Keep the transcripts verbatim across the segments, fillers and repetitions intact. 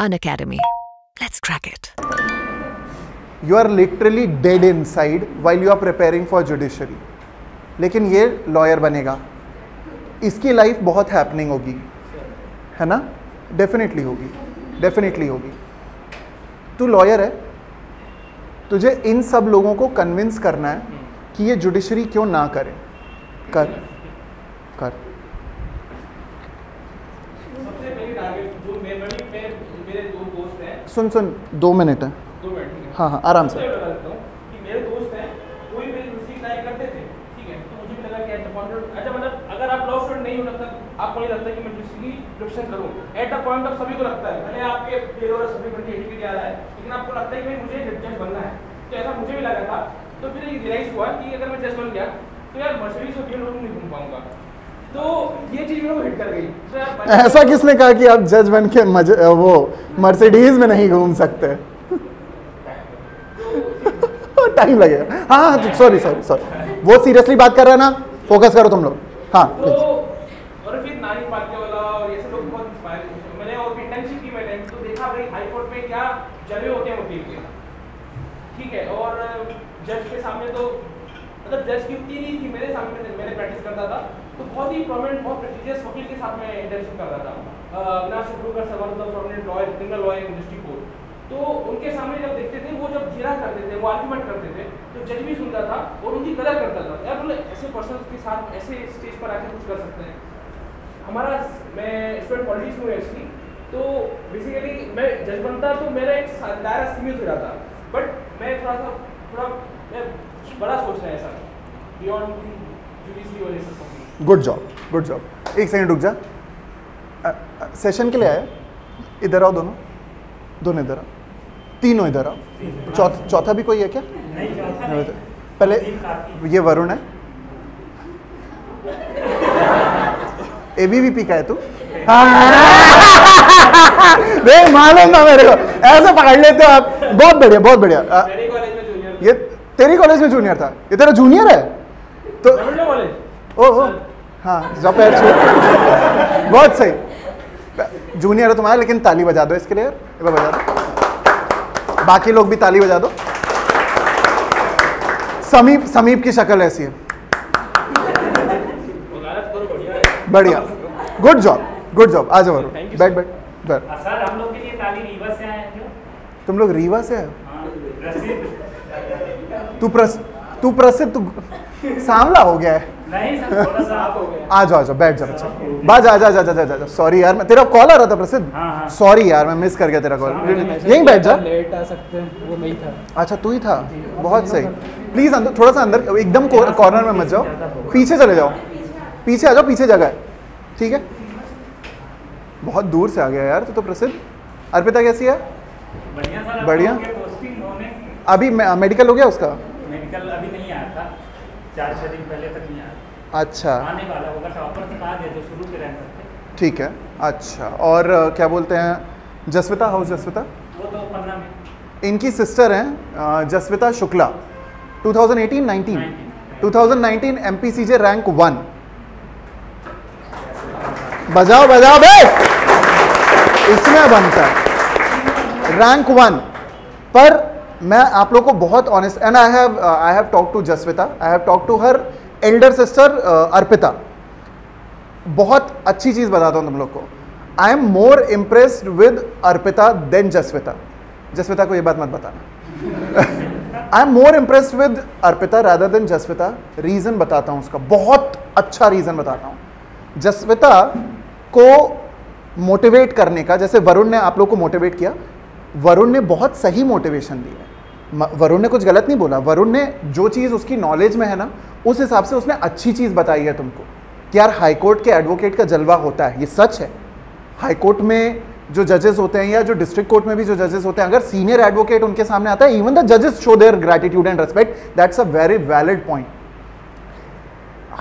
an academy. Let's crack it. You are literally dead inside while you are preparing for judiciary. लेकिन ये lawyer बनेगा, इसकी life बहुत happening होगी, है ना? Definitely होगी, definitely होगी. तू lawyer है, तुझे इन सब लोगों को convince करना है कि ये judiciary क्यों ना करें, कर, कर. सबसे पहली टारगेट जो मेरे मेरे दो दोस्त हैं. सुन सुन दो मिनट है. दो मिनट. हाँ हाँ आराम से. एट अ पॉइंट ऑफ सभी को लगता है, मैंने आपके पेयर और सभी पर एटीट्यूड आ रहा है, लेकिन आपको लगता है कि भाई मुझे जज बनना है, तो ऐसा मुझे भी लगा था. तो फिर ये रियलाइज हुआ कि अगर मैं जज बन गया तो यार मर्सिडीज और बीएमडब्ल्यू में नहीं घूम पाऊंगा, तो ये चीज मेरे को हिट कर गई. ऐसा किसने कहा कि आप जज बन के मज... वो मर्सिडीज में नहीं घूम सकते? टाइम लगेगा. हाँ सॉरी सॉरी सॉरी वो सीरियसली बात कर रहा है ना, फोकस करो तुम लोग. हाँ जज के सामने तो मतलब जज की उतनी नहीं थी मेरे सामने, मैंने प्रैक्टिस करता था तो बहुत ही प्रोमिनेंट बहुत प्रेस्टिजियस वकील के साथ मैं इंटर्नशिप कर रहा था, अविनाश शुक्लकर सर मतलब prominent lawyer criminal lawyer industry court. तो उनके सामने जब देखते थे वो जब जिरा करते थे वो आर्ग्यूमेंट करते थे तो जज भी सुनता था और उनकी कदर करता था. यार मतलब ऐसे पर्सन के साथ ऐसे स्टेज पर आके कुछ कर सकते हैं. हमारा मैं स्टूडेंट पॉलिटिक्स में एक्चुअली तो बेसिकली मैं जज बनता तो मेरा एक दायरा सीमित हो जाता, बट मैं थोड़ा सा थोड़ा मैं बड़ा सोच रहा है सर, बियॉन्ड जुडिशरी वाले सब. Good job good job. एक सेकंड रुक जा. आ, आ, सेशन के लिए आया. इधर आओ दोनों, दोनों इधर आओ, तीनों इधर आओ. चौथा चौथा भी कोई है क्या? नहीं, नहीं पहले ये वरुण है. एबीवीपी का है तू? नहीं मालूम ना मेरे को, ऐसे पकड़ लेते हो आप. बहुत बढ़िया बहुत बढ़िया. ये तेरी कॉलेज में जूनियर था? ये तेरा जूनियर है तो ओह हाँ जॉपर. बहुत सही, जूनियर है तुम्हारा. लेकिन ताली बजा दो इसके लिए, बजा दो. बाकी लोग भी ताली बजा दो. समीप समीप की शक्ल ऐसी है. बढ़िया. Good job good job. आ जाओ बैठ बैठ. सर हम लोग के लिए ताली रीवा से आए हैं. तुम लोग रीवा से आए? तू प्रस तू प्रसिद्ध तू सांवला हो गया है. नहीं सर थोड़ा सा आप हो गए. आ जाओ आ जाओ बैठ जाओ. अच्छा बाज आ जा जा जा जा. सॉरी यार मैं तेरा कॉल आ रहा था प्रसिद्ध. सॉरी यार मैं मिस कर गया तेरा कॉल. यहीं बैठ जा. लेट आ सकते हैं, वो मैं ही था. अच्छा तू ही था. बहुत सही. प्लीज अंदर थोड़ा सा अंदर एकदम कॉर्नर में मत जाओ, पीछे चले जाओ. पीछे आ जाओ, पीछे जगह है. ठीक है. बहुत दूर से आ गया यार तू तो प्रसिद्ध. अर्पिता कैसी है? बढ़िया बढ़िया. अभी मेडिकल हो गया उसका? मेडिकल अभी नहीं आया था, चार छः दिन पहले तक नहीं आया. अच्छा आने वाला होगा. टॉपर तक आ गए तो शुरू के रैंक तक. ठीक है. अच्छा और क्या बोलते हैं जसविता? हाउस जसविता वो तो पन्ना में. इनकी सिस्टर हैं Jasvita Shukla. Twenty eighteen nineteen twenty nineteen MPCJ rank one. बजाओ बजाओ बे. इसमें बनता है रैंक वन. पर मैं आप लोगों को बहुत honest and I have I have talk to Jasvita. I have talk to her elder sister Arpita. बहुत अच्छी चीज़ बताता हूँ तुम लोग को. I am more impressed with Arpita then Jasvita. Jasvita को ये बात मत बताना. I am more impressed with Arpita rather than Jasvita. Reason बताता हूँ उसका. बहुत अच्छा रीज़न बताता हूँ. जसविता को मोटिवेट करने का, जैसे वरुण ने आप लोग को मोटिवेट किया, वरुण ने बहुत सही मोटिवेशन दी है. वरुण ने कुछ गलत नहीं बोला. वरुण ने जो चीज़ उसकी नॉलेज में है ना उस हिसाब से उसने अच्छी चीज़ बताई है तुमको कि यार हाई कोर्ट के एडवोकेट का जलवा होता है. ये सच है. हाई कोर्ट में जो जजेस होते हैं या जो डिस्ट्रिक्ट कोर्ट में भी जो जजेस होते हैं, अगर सीनियर एडवोकेट उनके सामने आता है, इवन द जजेस show their gratitude and respect. That's a very valid point.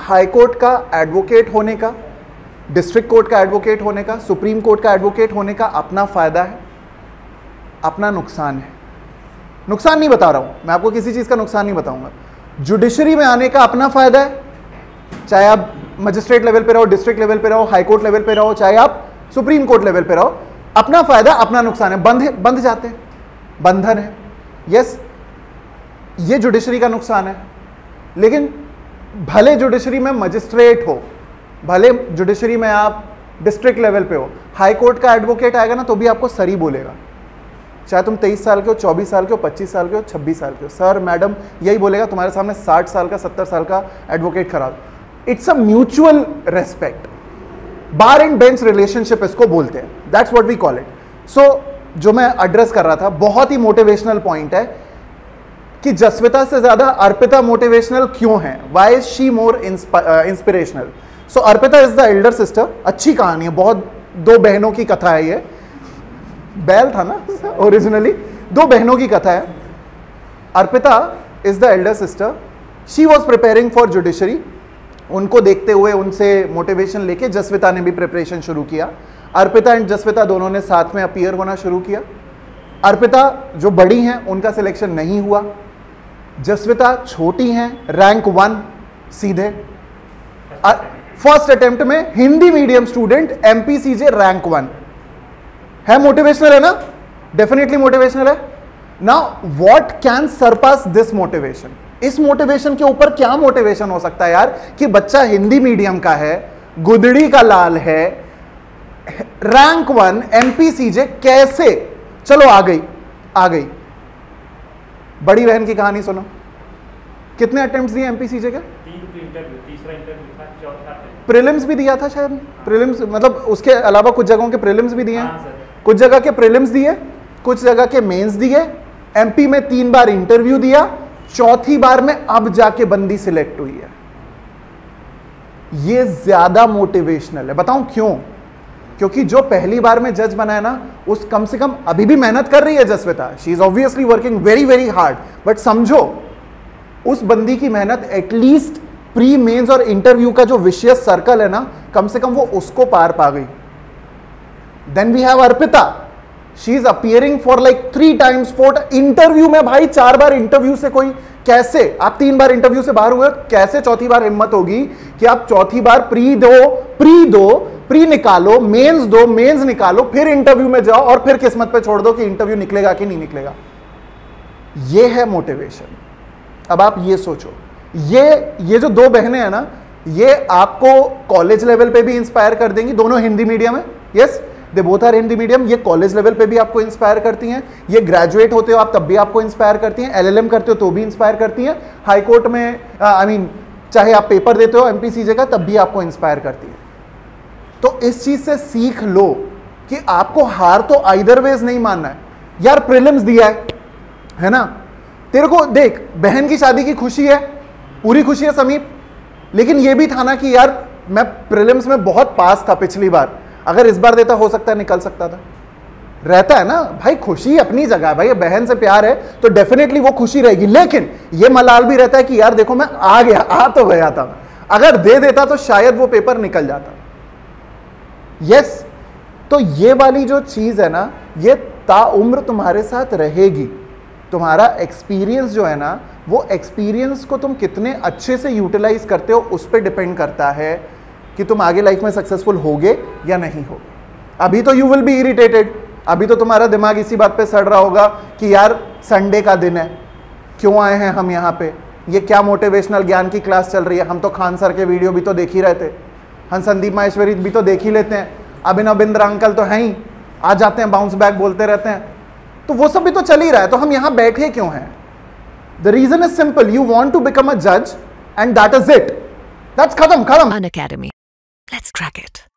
High court का एडवोकेट होने का, डिस्ट्रिक्ट कोर्ट का एडवोकेट होने का, सुप्रीम कोर्ट का एडवोकेट होने का अपना फ़ायदा है, अपना नुकसान है. नुकसान नहीं बता रहा हूँ मैं आपको, किसी चीज़ का नुकसान नहीं बताऊंगा. जुडिशरी में आने का अपना फ़ायदा है. चाहे आप मजिस्ट्रेट लेवल पे रहो, डिस्ट्रिक्ट लेवल पे रहो, हाई कोर्ट लेवल पे रहो, चाहे आप सुप्रीम कोर्ट लेवल पे रहो, अपना फायदा अपना नुकसान है, बंध है, बंध जाते हैं, बंधन है। यस, ये जुडिशरी का नुकसान है। लेकिन भले जुडिशरी में मजिस्ट्रेट हो, भले जुडिशरी में आप डिस्ट्रिक्ट लेवल पे हो, हाई कोर्ट का एडवोकेट आएगा ना तो भी आपको सर ही बोलेगा, चाहे तुम तेईस साल के हो, चौबीस साल के हो, पच्चीस साल के हो, छब्बीस साल के हो, सर मैडम यही बोलेगा। तुम्हारे सामने साठ साल का सत्तर साल का एडवोकेट खड़ा। It's a mutual respect, bar and bench relationship इसको बोलते हैं, that's what we call it. So जो मैं एड्रेस कर रहा था, बहुत ही मोटिवेशनल पॉइंट है कि जसविता से ज्यादा अर्पिता मोटिवेशनल क्यों है, why is she more inspirational. So Arpita is the elder sister. अच्छी कहानी है, बहुत, दो बहनों की कथा है ये, बैल था ना ओरिजिनली, दो बहनों की कथा है। Arpita is the elder sister, she was preparing for judiciary. उनको देखते हुए, उनसे मोटिवेशन लेके जसविता ने भी प्रिपरेशन शुरू किया। अर्पिता एंड जसविता दोनों ने साथ में अपीयर होना शुरू किया। अर्पिता जो बड़ी हैं उनका सिलेक्शन नहीं हुआ, जसविता छोटी हैं, रैंक वन सीधे फर्स्ट अटेम्प्ट में, Hindi medium student, MPCJ rank one है। मोटिवेशनल है ना, डेफिनेटली मोटिवेशनल है ना। What can surpass this motivation, इस मोटिवेशन के ऊपर क्या मोटिवेशन हो सकता है यार, कि बच्चा हिंदी मीडियम का है, गुदड़ी का लाल है, रैंक वन, एमपीसीजे, कैसे। चलो आ गई आ गई बड़ी बहन की कहानी सुनो। कितने अटेम्प्ट्स दिए एमपीसीजे के? प्रीलिम्स भी दिया था शायद, प्रीलिम्स मतलब उसके अलावा कुछ जगहों के प्रीलिम्स भी दिए, कुछ जगह के प्रीलिम्स दिए, कुछ जगह के मेंस दिए। एमपी में तीन बार इंटरव्यू दिया, चौथी बार में अब जाके बंदी सिलेक्ट हुई है। ये ज्यादा मोटिवेशनल है, बताऊं क्यों? क्योंकि जो पहली बार में जज बना है ना, उस कम से कम अभी भी मेहनत कर रही है Jasvita, she is obviously working very very hard, but समझो उस बंदी की मेहनत एटलीस्ट प्री मेंस और इंटरव्यू का जो विशियस सर्कल है ना, कम से कम वो उसको पार पा गई। Then we have Arpita. She is appearing for like three times, four interview में भाई चार बार इंटरव्यू से कोई कैसे, आप तीन बार इंटरव्यू से बाहर हुए, कैसे चौथी बार हिम्मत होगी कि आप चौथी बार प्री दो, प्री दो, प्री निकालो, मेंस दो, मेंस निकालो, फिर इंटरव्यू में जाओ और फिर किस्मत पे छोड़ दो कि इंटरव्यू निकलेगा कि नहीं निकलेगा। ये है मोटिवेशन। अब आप ये सोचो, ये ये जो दो बहनें हैं ना, ये आपको कॉलेज लेवल पे भी इंस्पायर कर देंगी। दोनों हिंदी मीडियम है, yes, they both are Hindi medium. ये कॉलेज लेवल पे भी आपको इंस्पायर करती हैं, ये ग्रेजुएट होते हो आप तब भी आपको इंस्पायर करती हैं, एलएलएम करते हो तो भी इंस्पायर करती हैं, हाई कोर्ट में आई मीन I mean, चाहे आप पेपर देते हो एमपीसीजे का तब भी आपको इंस्पायर करती है। तो इस चीज से सीख लो कि आपको हार तो आइदर वेज नहीं मानना है यार। प्रीलिम्स दिया है, है ना, तेरे को देख बहन की शादी की खुशी है, पूरी खुशी है समीप, लेकिन यह भी था ना कि यार मैं प्रीलिम्स में बहुत पास था पिछली बार, अगर इस बार देता हो सकता है निकल सकता था। रहता है ना भाई, खुशी अपनी जगह है भाई, बहन से प्यार है तो डेफिनेटली वो खुशी रहेगी, लेकिन ये मलाल भी रहता है कि यार देखो मैं आ गया, आ तो गया था, अगर दे देता तो शायद वो पेपर निकल जाता। यस, तो ये वाली जो चीज है ना, ये ताउम्र तुम्हारे साथ रहेगी। तुम्हारा एक्सपीरियंस जो है ना, वो एक्सपीरियंस को तुम कितने अच्छे से यूटिलाइज करते हो उस पर डिपेंड करता है कि तुम आगे लाइफ में सक्सेसफुल होगे या नहीं होगे। अभी तो यू विल बी इरिटेटेड, अभी तो तुम्हारा दिमाग इसी बात पे सड़ रहा होगा कि यार संडे का दिन है, क्यों आए हैं हम यहाँ पे, ये क्या मोटिवेशनल ज्ञान की क्लास चल रही है, हम तो खान सर के वीडियो भी तो देख ही रहते, हम संदीप माहेश्वरी भी तो देख ही लेते हैं, अभिनव बिंद्रा अंकल तो हैं ही, आ जाते हैं बाउंस बैक बोलते रहते हैं, तो वो सब भी तो चल ही रहा है, तो हम यहाँ बैठे क्यों हैं? The reason is simple, you want to become a जज and that is it, that's खत्म खत्म। An Academy. Let's crack it.